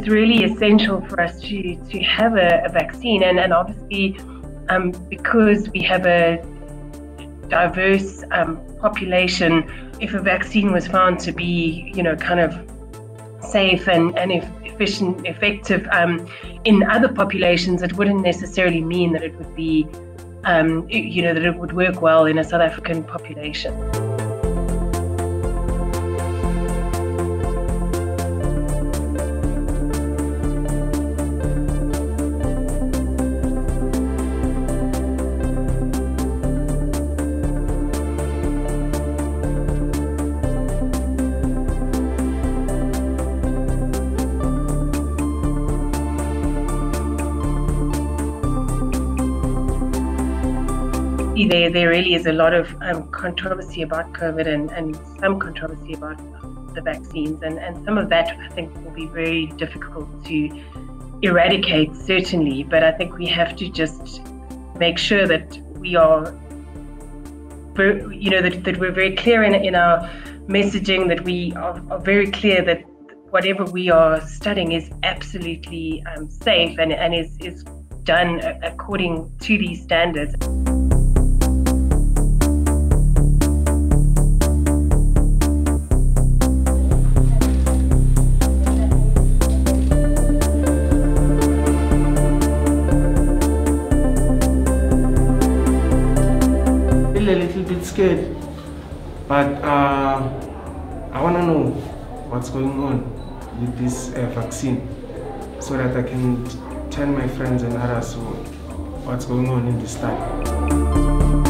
it's really essential for us to have a vaccine, and obviously because we have a diverse population, if a vaccine was found to be, you know, kind of safe and efficient, effective in other populations, it wouldn't necessarily mean that it would be, you know, that it would work well in a South African population. There really is a lot of controversy about COVID and some controversy about the vaccines, and some of that I think will be very difficult to eradicate, certainly, but I think we have to just make sure that we are, you know, that we're very clear in our messaging, that we are very clear that whatever we are studying is absolutely safe and is done according to these standards. A little bit scared, but I want to know what's going on with this vaccine so that I can tell my friends and others what's going on in this time.